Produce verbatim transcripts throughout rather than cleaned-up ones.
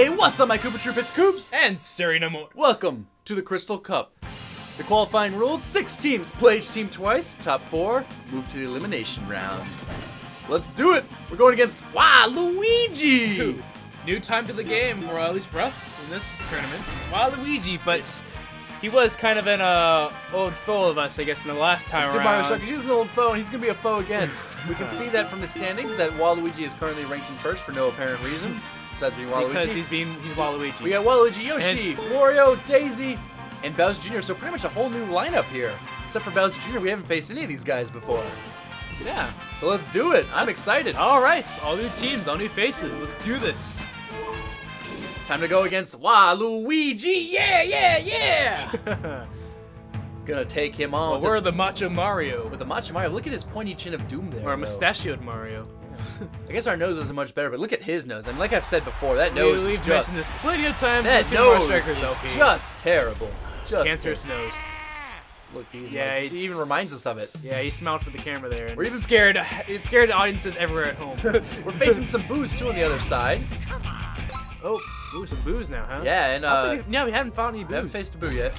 Hey, what's up, my Koopa Troop? It's Koops! And Serinamoris. Welcome to the Crystal Cup. The qualifying rules, six teams play each team twice, top four, move to the elimination rounds. Let's do it! We're going against Waluigi! New time to the game, or at least for us in this tournament, it's Waluigi, but he was kind of an uh, old foe of us, I guess, in the last time around. Super Mario Strikers, he was an old foe, and he's going to be a foe again. We can see that from the standings, that Waluigi is currently ranked in first for no apparent reason. Besides being Waluigi. Because he's, being, he's Waluigi. We got Waluigi, Yoshi, and Wario, Daisy, and Bowser Junior So pretty much a whole new lineup here. Except for Bowser Junior, we haven't faced any of these guys before. Yeah. So let's do it. I'm let's, excited. All right. All new teams, all new faces. Let's do this. Time to go against Waluigi. Yeah, yeah, yeah. Gonna take him on. Well, we're his... the Macho Mario. With the Macho Mario, look at his pointy chin of doom there. Or a mustachioed Mario. Yeah. I guess our nose isn't much better, but look at his nose. I mean, like I've said before, that nose we, is we've just... We've mentioned this plenty of times. That nose is O P. Just terrible. Just Cancerous terrible. nose. Look, he, yeah, like, he even reminds us of it. Yeah, he smiled for the camera there. And we're even scared. It scared audiences everywhere at home. We're facing some boos too on the other side. Come on. Oh, ooh, some boos now, huh? Yeah, and uh, we, no, we haven't found any boos. We haven't faced a boo yet.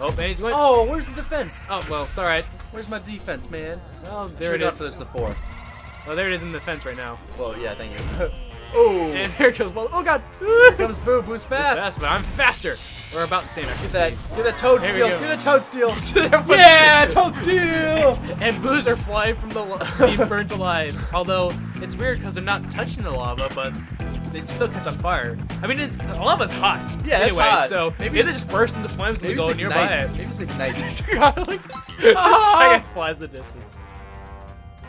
Oh, man, he's going. Oh, where's the defense? Oh, well, it's all right. Where's my defense, man? Oh, there it is. There's the four. Oh, there it is in the fence right now. Well, yeah, thank you. Oh, and there it goes. Well, oh God! Here comes Boo. Boo's fast. Fast, but I'm faster. We're about the same. Get that! Get that Toadsteal! Get a Toadsteal! Yeah, Toadsteal! And Boos are flying from the being burnt alive. Although it's weird because they're not touching the lava, but it still catch on fire. I mean, it's the lava's hot. Yeah, anyway, it's hot. So maybe it just burst into flames when we go nearby. Maybe it's ignites. Like, giant flies the distance.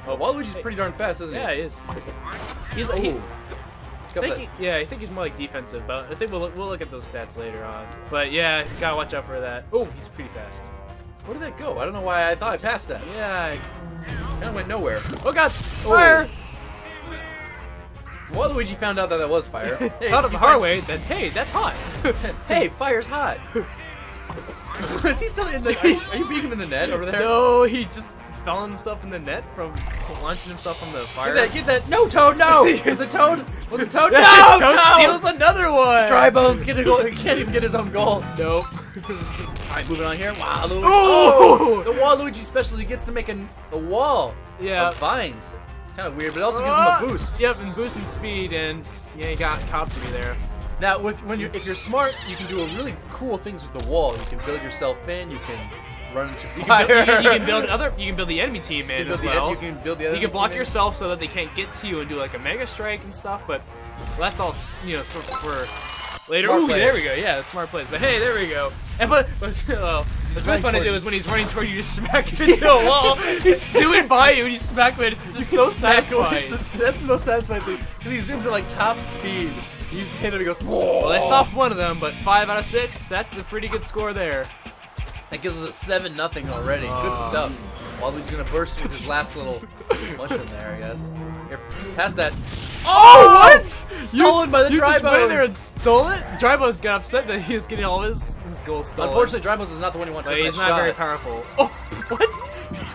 Well, Waluigi's pretty darn fast, isn't he? Yeah, he is. He's like. I think he, yeah, I think he's more like defensive, but I think we'll, we'll look at those stats later on. But yeah, gotta watch out for that. Oh, he's pretty fast. Where did that go? I don't know why I thought I passed that. Yeah. Kind of went nowhere. Oh God, fire! Oh. Waluigi found out that that was fire. Hey, thought of the hard way, then hey, that's hot. Hey, fire's hot. Is he still in the, are you beating him in the net over there? No, he just fell himself in the net from launching himself from the fire. Get that, get that. No, Toad, no! Is it Toad? Was it Toad? No! Toad, Toad steals another one! Dry Bones, get a goal. He can't even get his own goal. Nope. Alright, moving on here. Waluigi. Oh! The Waluigi special, he gets to make a, a wall yeah. of vines. It's kind of weird, but it also uh, gives him a boost. Yep, and boost in speed, and yeah, he got copped to me there. Now, with when you're, if you're smart, you can do a really cool things with the wall. You can build yourself in, you can... Run into fire. You can, build, you, you can build other. You can build the enemy team in as well. You can build the enemy. You can block yourself so that they can't get to you and do like a mega strike and stuff. But well, that's all you know sort of for later. Ooh, there we go. Yeah, smart plays. But hey, there we go. And but what's, well, what's really fun to do is when he's running toward you, you just smack him into a wall. He's zooming by you and you smack him. It's just so satisfying. That's the most satisfying thing because he zooms at like top speed. He's hit him and he goes. Whoa. Well, they stopped one of them, but five out of six. That's a pretty good score there. That gives us a seven nothing already. Um, Good stuff. Waluigi's gonna burst with his last little mush in there, I guess. Here, pass that. Oh, what? Stolen you, by the you Dry Bones. You just went in there and stole it? Dry Bones got upset that he was getting all his, his goals stolen. Unfortunately, Dry Bones is not the one he wants to. He's not shot. very powerful. Oh, what?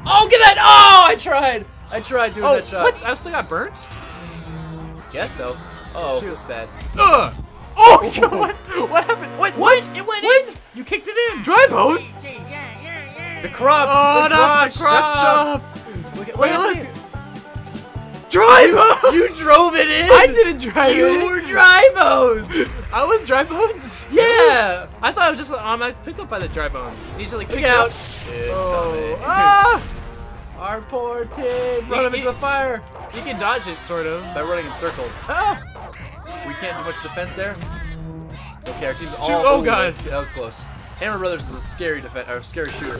Oh, get that! Oh, I tried. I tried doing oh, that shot. What? I still got burnt? Guess so. Uh oh, she was bad. Ugh. Oh, what? What happened? What? What? It went what? in. You kicked it in. Dry Bones. The crop. Oh, the crop. The crop. Look at Wait, look. It. Dry Bones. You drove it in. I didn't drive you it. You were Dry Bones. I was Dry Bones. Yeah. I thought I was just on my pickup by the Dry Bones. He's like pick out. Oh. Ah. Our poor team. Run him into the fire. You can dodge it sort of by running in circles. Ah. We can't do much defense there. Okay, our team's all. Oh, oh God, that was, that was close. Hammer Brothers is a scary defense, or scary shooter.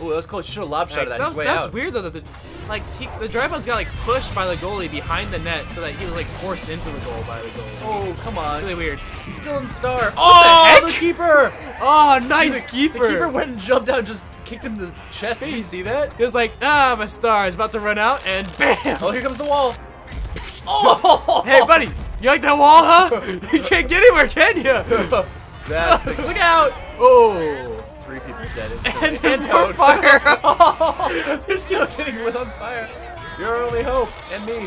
Oh, that was close. Should have lob shot that. That's, that's weird though. That the, like, he, the Dry Bones got like pushed by the goalie behind the net, so that he was like forced into the goal by the goalie. Oh, come on. It's really weird. He's still in star. What oh, the, heck? the keeper. Oh, nice the, keeper. The keeper went and jumped out, and just kicked him in the chest. Did you see that? He was like, ah, my star is about to run out, and bam. Oh, here comes the wall. Oh. Hey, buddy. You like that wall, huh? You can't get anywhere, can you? That's the look out! Oh, three people dead. And there's more fire. Oh, you're still getting lit on fire. Your only hope and me.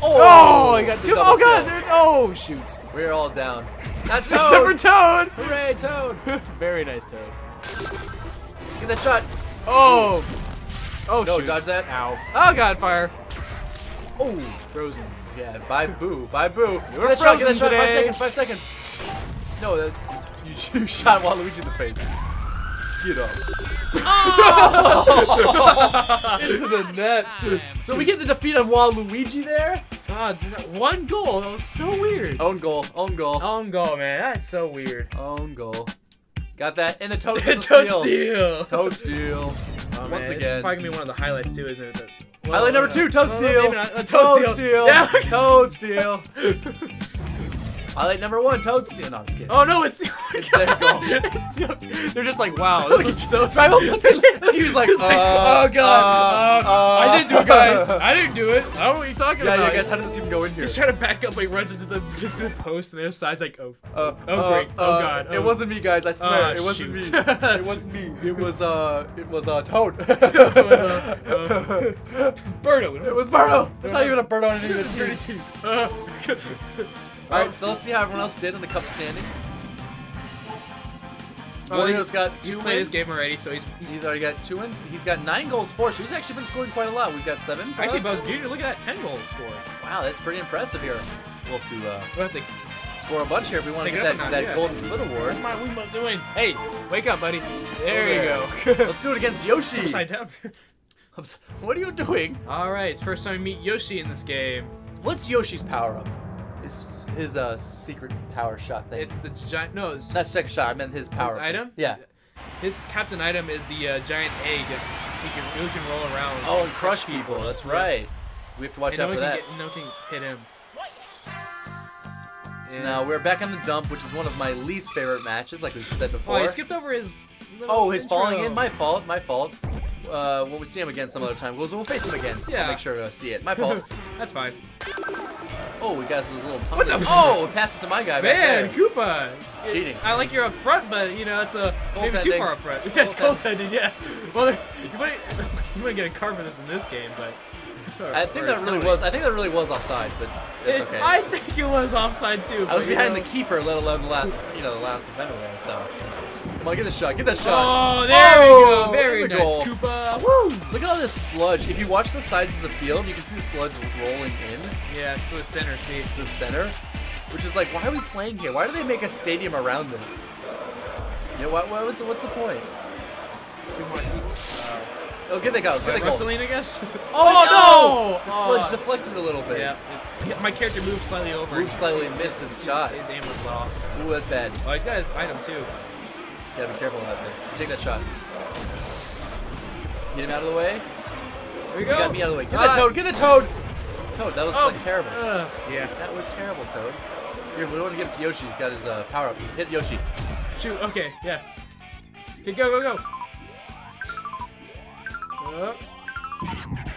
Oh, Oh, I got two. Oh god, there's oh shoot. We're all down. That's Toad. Except for Toad. Hooray, Toad. Very nice, Toad. Get that shot. Oh. Oh no, shoot. No, dodge that. Ow. Oh god, fire. Oh, frozen. Yeah, bye boo, bye boo. You're get that frozen shot, get that today. Shot. Five seconds. Five seconds. No, that, you, you shot Waluigi in the face. Get up. Oh! Into the net. So we get the defeat on Waluigi there. God, that one goal. That was so weird. Own goal. Own goal. Own goal, man. That's so weird. Own goal. Got that. And the Toadsteal. Toadsteal. Oh, once again. It's probably gonna be one of the highlights too, isn't it? Well, Highlight number two. Toadsteal. Uh, Toadsteal. Toadsteal. Toadsteal. Highlight number one, Toadsteal. No, I'm just kidding. Oh no, it's, it's their goal. It's, they're just like, wow, this was so He was like, uh, oh god, uh, uh, I didn't do it, guys. I didn't do it. I don't know what you're talking yeah, about. Yeah, guys, how did this even go in here? He's trying to back up, but he runs into the, the post, and the other side's like, oh, uh, oh uh, great, oh uh, god. Oh. It wasn't me, guys. I swear, uh, it wasn't shoot. me. It wasn't me. It was uh, it was uh, Toad. It was uh, uh Birdo. It was Birdo. There's not even a Birdo on any of the team. Uh, Alright, so let's see how everyone else did in the cup standings. Oh, Wario's got two wins. He's played his game already, so he's, he's... He's already got two wins. He's got nine goals for us. He's actually been scoring quite a lot. We've got seven. Actually, Bowser Junior, look at that ten goal score. Wow, that's pretty impressive here. We'll have to, uh... We'll have to score a bunch here if we want to get that, not, that yeah. golden foot award. What's my Wiimote doing? Hey, wake up, buddy. There oh, you there. go. Let's do it against Yoshi. It's upside down. What are you doing? Alright, it's first time we meet Yoshi in this game. What's Yoshi's power-up? His, his uh, secret power shot thing. It's the giant. No, it's not second shot. I meant his power. His item? Yeah. His captain item is the uh, giant egg. He can really can roll around. Oh, and crush people. people. That's right. Yeah. We have to watch and out no for that. Get, no one can hit him. So now we're back on the dump, which is one of my least favorite matches, like we said before. Oh, I skipped over his. Oh, his intro. falling in. My fault. My fault. Uh, when we see him again some other time, we'll, we'll face him again. Yeah. I'll make sure to see it. My fault. That's fine. Oh, we got some little tumble. Oh, pass it to my guy. Man, back there. Koopa. Cheating. I like you're up front, but you know it's a goal maybe tending. too far up front. Goal yeah, it's goaltending. Yeah. Well, you might you might get a card for this in this game, but. Or, I think that really was. I think that really was offside, but it's okay. It, I think it was offside too. I was behind know. the keeper, let alone the last, you know, the last defender there. So, come on, get this shot, get that shot. Oh, there oh, we go. Very nice, goal. Koopa. Woo. Look at all this sludge. If you watch the sides of the field, you can see the sludge rolling in. Yeah, to the center. See, the center, which is like, why are we playing here? Why do they make a stadium around this? You know what? What was? What's the point? We want to see. Uh, Oh, get that goal. Get that goal. I guess? Oh, oh, no! The sludge oh. deflected a little bit. Yeah. It, my character moved slightly over. Moved slightly and missed his, his shot. His aim was off. Ooh, that's bad. Oh, he's got his item, too. Gotta be careful out there. Take that shot. Get him out of the way. There you go. You got me out of the way. Get ah. that Toad! Get the Toad! Toad, that was oh. like, terrible. Uh, yeah. That was terrible, Toad. Here, we don't want to give it to Yoshi. He's got his uh, power-up. Hit Yoshi. Shoot, okay, yeah. Okay, go, go, go. Up.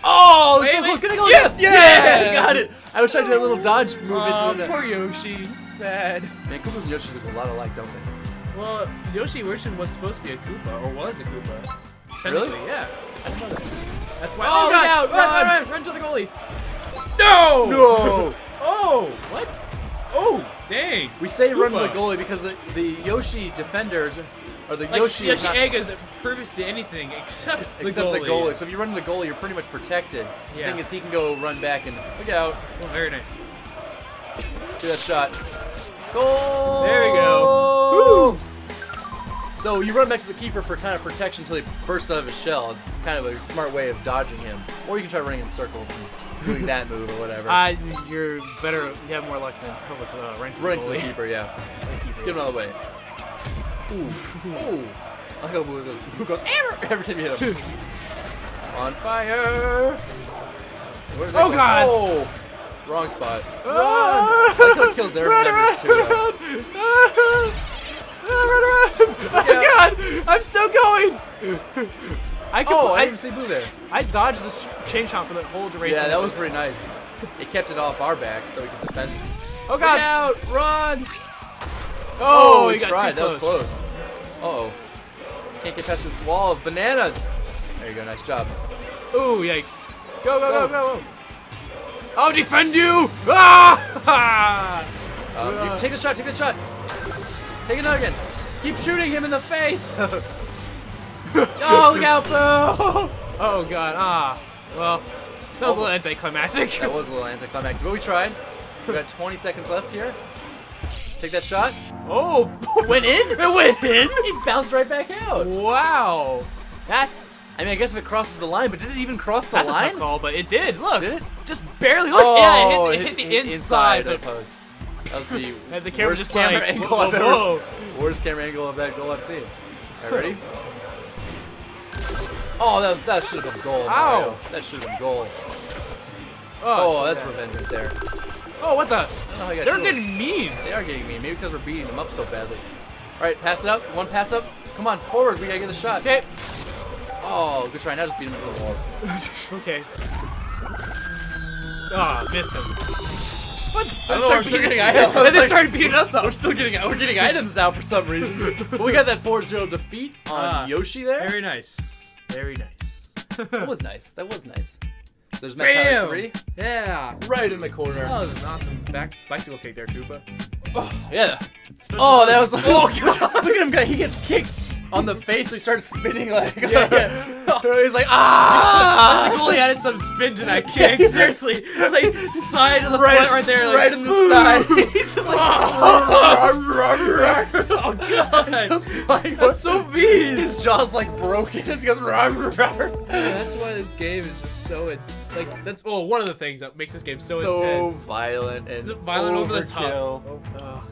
Oh, wait, so close. Gonna go yes, yes, yeah, yeah. Got it. I was trying to do a little dodge move uh, into it. Poor Yoshi, sad. Man, Koopas and Yoshi look a lot alike, don't they? Well, Yoshi version was supposed to be a Koopa, or was a Koopa. Really? Yeah. I don't know that. That's why. Oh, oh God! God. Run, run, run, run to the goalie. No! No! Oh, what? Oh, dang. We say Koopa. Run to the goalie because the the Yoshi defenders. Or the like, Yoshi, Yoshi is not egg is impervious to anything except the except goalie. the goalie. So if you run to the goalie, you're pretty much protected. Yeah. The thing is, he can go run back and look out. Oh, very nice. Do that shot. Goal! There we go. Woo! So you run back to the keeper for kind of protection until he bursts out of his shell. It's kind of a smart way of dodging him. Or you can try running in circles and doing that move or whatever. Uh, you're better. You have more luck than with uh, running to the Running to the keeper, yeah. The keeper. Get him out of the way. Oof. Ooh. I hope who goes Amber every time you hit him. On fire. Oh go? God. Oh. Wrong spot. Ah. Run. That's how it kills their run members around. too. Right? Ah. Run around. Oh yeah. God. I'm still going. I could oh, I didn't see blue there. I dodged this chain shot for the whole duration. Yeah, that was pretty nice. It kept it off our backs so we could defend. Oh God. Look out. Run. Oh, oh, he got tried. Too that close. was close. Uh-oh. Can't get past this wall of bananas. There you go. Nice job. Ooh, yikes. Go, go, go, go. go. go. I'll defend you! Ah! um, you take the shot, take the shot! Take another again! Keep shooting him in the face! Oh, look out, Boo! Oh, God, ah. Well, that was oh, a little anticlimactic. That was a little anticlimactic, but we tried. We got twenty seconds left here. Take that shot. Oh! Went in? It went in? It bounced right back out. Wow. That's... I mean, I guess if it crosses the line, but did it even cross the That's line? That's a tough call, but it did. Look. Did it? Just barely. Look. Oh, yeah, it hit, it hit, it hit the inside. Inside of the post. That was the, and the camera worst just camera like, angle whoa, I've whoa. ever Worst camera angle of that goal I've seen. All right, ready? Oh, that was that should have been goal. Ow. That should have been goal. Oh, oh that's okay. Revenge right there. Oh, what the? They're getting mean. They are getting mean. Maybe because we're beating them up so badly. All right, pass it up. One pass up. Come on, forward. We gotta get the shot. Okay. Oh, good try. Now just beat him into the walls. Okay. Ah, oh, missed him. What? I don't know, we're still getting items. And they started beating us up. We're still getting. We're getting items now for some reason. But we got that four zero defeat on uh, Yoshi there. Very nice. Very nice. That was nice. That was nice. There's match highlight three. Yeah. Right in the corner. That was an awesome back bicycle kick there, Koopa. Oh, yeah. Especially oh, that was. Oh, God. Look at him, guy. He gets kicked on the face, so he starts spinning like. Yeah, yeah. So he's like, ah! The goalie added some spin to that kick. Seriously. Like, side of the right, front right there. Like, right in the ooh. Side. He's just like, oh, God. He's just flying. That's so mean. His jaw's like broken. He goes, rawr, rawr. Yeah, that's why this game is just so intense. Like that's well one of the things that makes this game so, so intense. So violent and it's violent overkill. Over the top. Oh.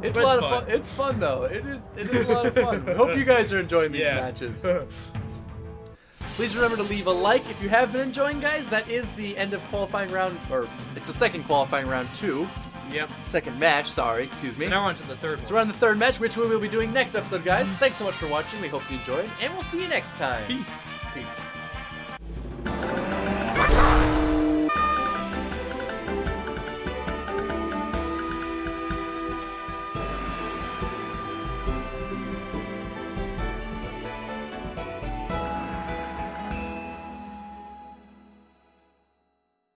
It's but a lot it's of fun. fun. It's fun though. It is. It is a lot of fun. I hope you guys are enjoying these yeah. matches. Please remember to leave a like if you have been enjoying, guys. That is the end of qualifying round, or it's the second qualifying round two. Yep. Second match. Sorry, excuse me. So now we're on to the third. One. So we're on the third match, which we will be doing next episode, guys. Thanks so much for watching. We hope you enjoyed, and we'll see you next time. Peace. Peace.